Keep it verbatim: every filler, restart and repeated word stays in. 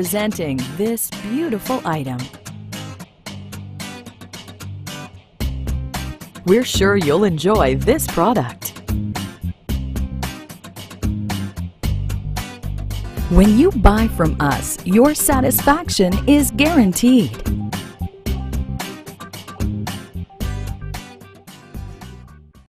presenting this beautiful item. We're sure you'll enjoy this product. When you buy from us, your satisfaction is guaranteed.